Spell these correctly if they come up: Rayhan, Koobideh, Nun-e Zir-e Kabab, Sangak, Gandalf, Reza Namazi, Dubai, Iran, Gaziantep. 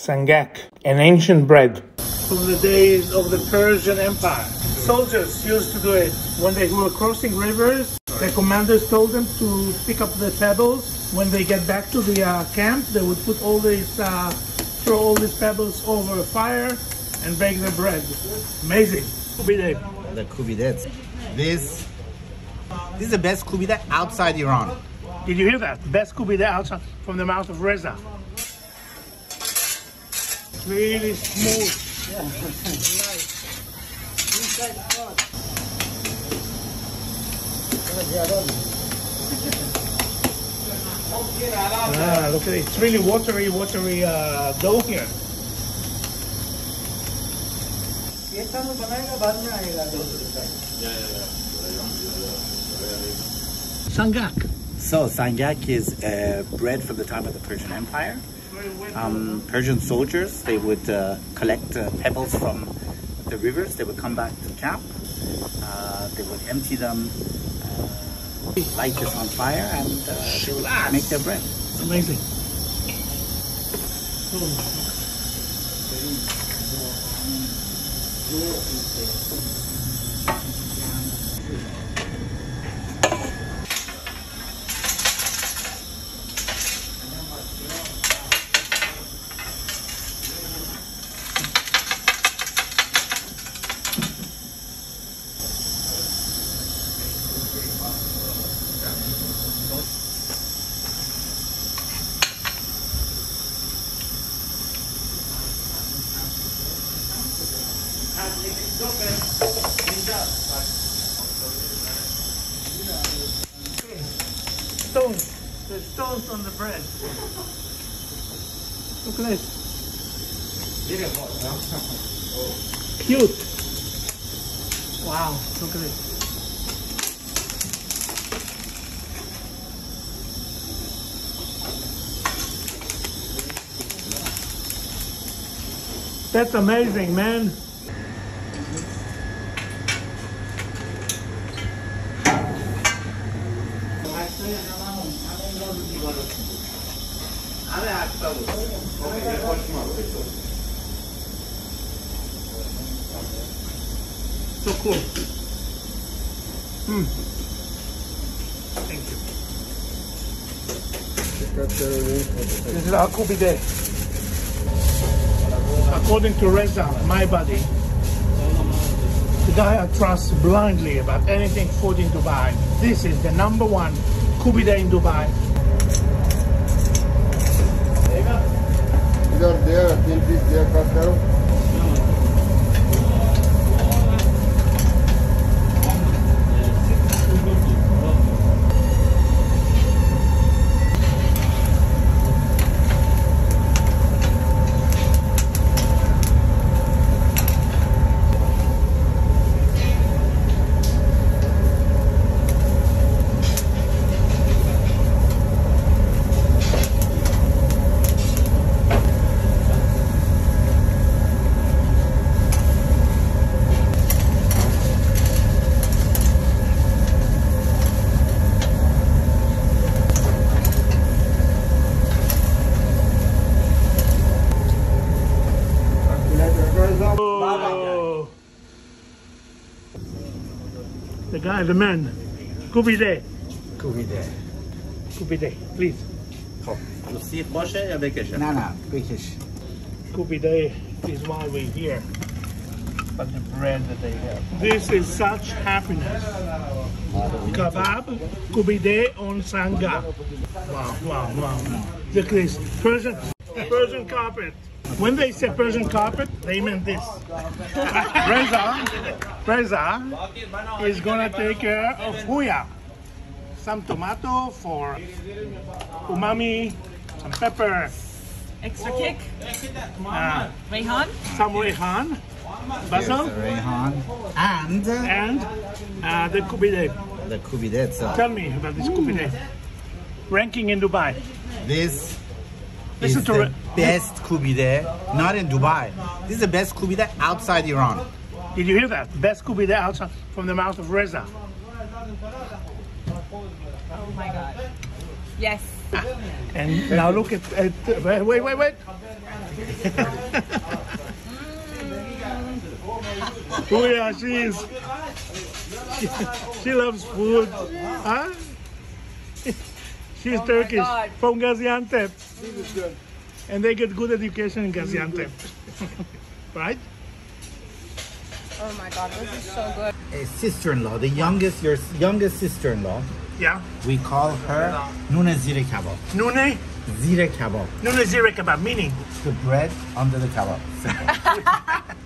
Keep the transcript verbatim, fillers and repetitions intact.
Sangak, an ancient bread. From the days of the Persian Empire, soldiers used to do it. When they were crossing rivers, the commanders told them to pick up the pebbles. When they get back to the uh, camp, they would put all these, uh, throw all these pebbles over a fire and bake the bread. Amazing. Koobideh. The Koobideh. This, this is the best Koobideh outside Iran. Did you hear that? Best Koobideh outside from the mouth of Reza. Really smooth. Yeah. Nice. Inside out. Ah, look at it. It's really watery, watery uh, dough here. Yeah, Sangak. So Sangak is uh, bread from the time of the Persian Empire. Um, Persian soldiers, they would uh, collect uh, pebbles from the rivers. They would come back to camp. Uh, they would empty them, uh, light this on fire, and uh, they would make their bread. Amazing. Mm. Stones. There's stones on the bread. Look at this. Beautiful. Cute. Wow, look at this. That's amazing, man. So cool. Hmm. Thank you. This is our Koobideh. According to Reza, my buddy, the guy I trust blindly about anything food in Dubai, this is the number one Koobideh in Dubai. These are there, I think these are pastel. The guy, the man. Koobideh. Koobideh. Koobideh, please. No, no, Koobideh is why we're here. But the bread that they have. This is such happiness. Kabab, Koobideh on Sangak. Wow, wow, wow. Look at this. Persian, Persian carpet. When they say Persian carpet, they meant this. Reza, Reza is gonna take care of huya. Some tomato for umami, some pepper. Extra kick. Uh, Rayhan. Some Rayhan. Basil. Rayhan. And? And uh, the Koobideh. The Koobideh. So. Tell me about this Koobideh. Ranking in Dubai. This. This is the best Koobideh, not in Dubai. This is the best Koobideh outside Iran. Did you hear that? Best Koobideh outside from the mouth of Reza. Oh my God. Yes. And now look at, at wait, wait, wait. Oh yeah, she is. She, she loves food. Huh? She's oh Turkish, from Gaziantep. And they get good education in Gaziantep. Right? Oh my God, this is so good. A sister-in-law, the youngest, your youngest sister-in-law. Yeah. We call her Nun-e Zir-e Kabab. Nun-e Zir-e Kabab. Nun-e Zir-e Kabab, meaning? The bread under the kebab.